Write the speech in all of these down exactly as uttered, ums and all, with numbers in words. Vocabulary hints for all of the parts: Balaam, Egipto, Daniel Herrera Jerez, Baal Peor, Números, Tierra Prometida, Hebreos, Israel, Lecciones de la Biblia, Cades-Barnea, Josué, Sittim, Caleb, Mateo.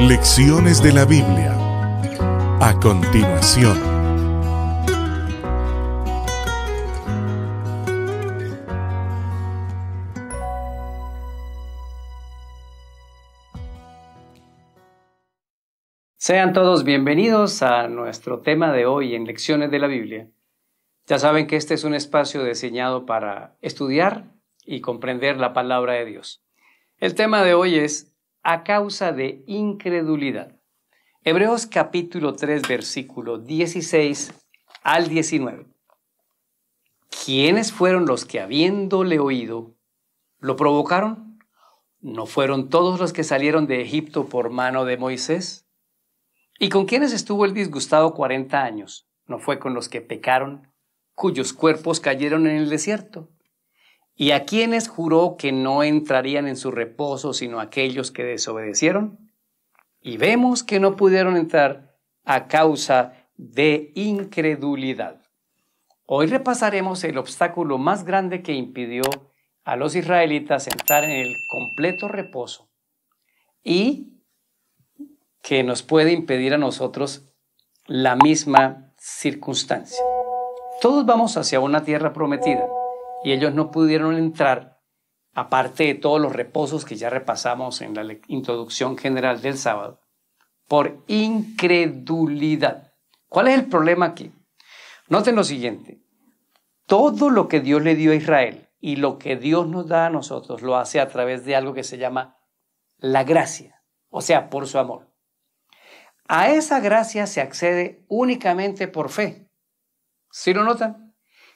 Lecciones de la Biblia. A continuación. Sean todos bienvenidos a nuestro tema de hoy en Lecciones de la Biblia. Ya saben que este es un espacio diseñado para estudiar y comprender la palabra de Dios. El tema de hoy es a causa de incredulidad. Hebreos capítulo tres, versículo dieciséis al diecinueve. ¿Quiénes fueron los que, habiéndole oído, lo provocaron? ¿No fueron todos los que salieron de Egipto por mano de Moisés? ¿Y con quiénes estuvo el disgustado cuarenta años? ¿No fue con los que pecaron, cuyos cuerpos cayeron en el desierto? ¿Y a quienes juró que no entrarían en su reposo, sino aquellos que desobedecieron? Y vemos que no pudieron entrar a causa de incredulidad. Hoy repasaremos el obstáculo más grande que impidió a los israelitas entrar en el completo reposo y que nos puede impedir a nosotros la misma circunstancia. Todos vamos hacia una tierra prometida. Y ellos no pudieron entrar, aparte de todos los reposos que ya repasamos en la introducción general del sábado, por incredulidad. ¿Cuál es el problema aquí? Noten lo siguiente. Todo lo que Dios le dio a Israel y lo que Dios nos da a nosotros lo hace a través de algo que se llama la gracia, o sea, por su amor. A esa gracia se accede únicamente por fe. ¿Sí lo notan?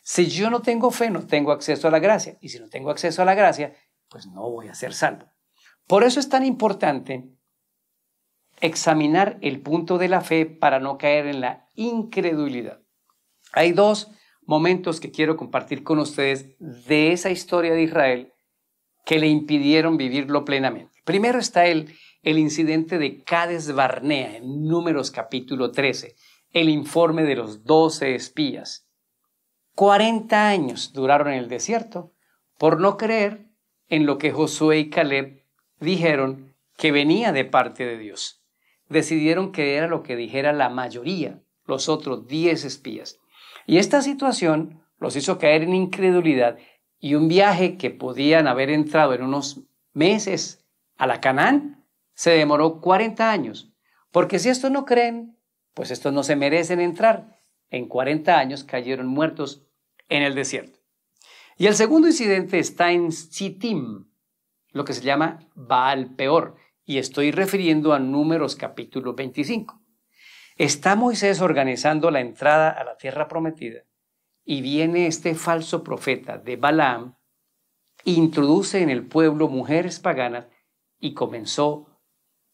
Si yo no tengo fe, no tengo acceso a la gracia. Y si no tengo acceso a la gracia, pues no voy a ser salvo. Por eso es tan importante examinar el punto de la fe para no caer en la incredulidad. Hay dos momentos que quiero compartir con ustedes de esa historia de Israel que le impidieron vivirlo plenamente. Primero está el, el incidente de Cades-Barnea en Números capítulo trece, el informe de los doce espías. cuarenta años duraron en el desierto por no creer en lo que Josué y Caleb dijeron que venía de parte de Dios. Decidieron que era lo que dijera la mayoría, los otros diez espías. Y esta situación los hizo caer en incredulidad y un viaje que podían haber entrado en unos meses a la Canaán se demoró cuarenta años. Porque si estos no creen, pues estos no se merecen entrar. En cuarenta años cayeron muertos en el desierto. Y el segundo incidente está en Sittim, lo que se llama Baal Peor, y estoy refiriendo a Números capítulo veinticinco. Está Moisés organizando la entrada a la tierra prometida y viene este falso profeta de Balaam, introduce en el pueblo mujeres paganas y comenzó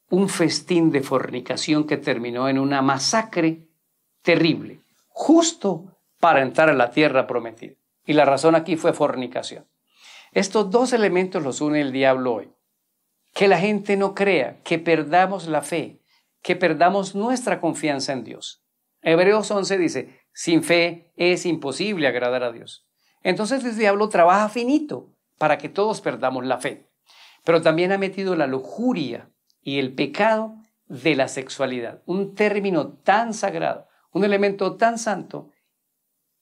un festín de fornicación que terminó en una masacre terrible, justo para entrar a la tierra prometida. Y la razón aquí fue fornicación. Estos dos elementos los une el diablo hoy. Que la gente no crea, que perdamos la fe, que perdamos nuestra confianza en Dios. Hebreos once dice, sin fe es imposible agradar a Dios. Entonces el diablo trabaja finito para que todos perdamos la fe. Pero también ha metido la lujuria y el pecado de la sexualidad, un término tan sagrado, un elemento tan santo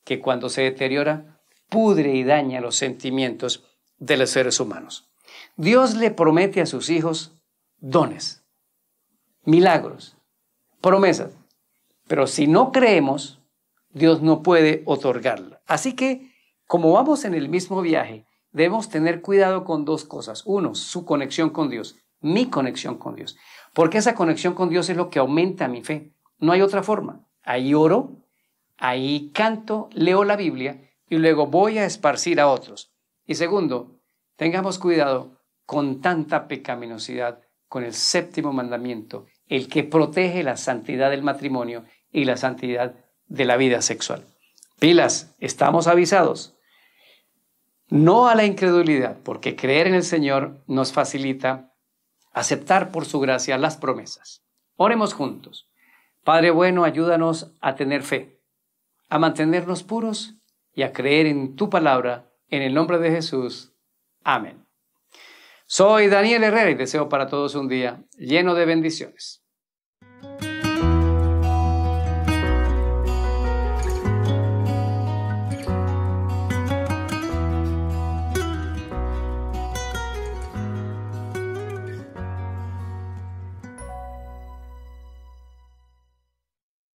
que cuando se deteriora, pudre y daña los sentimientos de los seres humanos. Dios le promete a sus hijos dones, milagros, promesas. Pero si no creemos, Dios no puede otorgarla. Así que, como vamos en el mismo viaje, debemos tener cuidado con dos cosas. Uno, su conexión con Dios, mi conexión con Dios. Porque esa conexión con Dios es lo que aumenta mi fe. No hay otra forma. Ahí oro, ahí canto, leo la Biblia y luego voy a esparcir a otros. Y segundo, tengamos cuidado con tanta pecaminosidad, con el séptimo mandamiento, el que protege la santidad del matrimonio y la santidad de la vida sexual. Pilas, estamos avisados. No a la incredulidad, porque creer en el Señor nos facilita aceptar por su gracia las promesas. Oremos juntos. Padre bueno, ayúdanos a tener fe, a mantenernos puros y a creer en tu palabra, en el nombre de Jesús. Amén. Soy Daniel Herrera y deseo para todos un día lleno de bendiciones.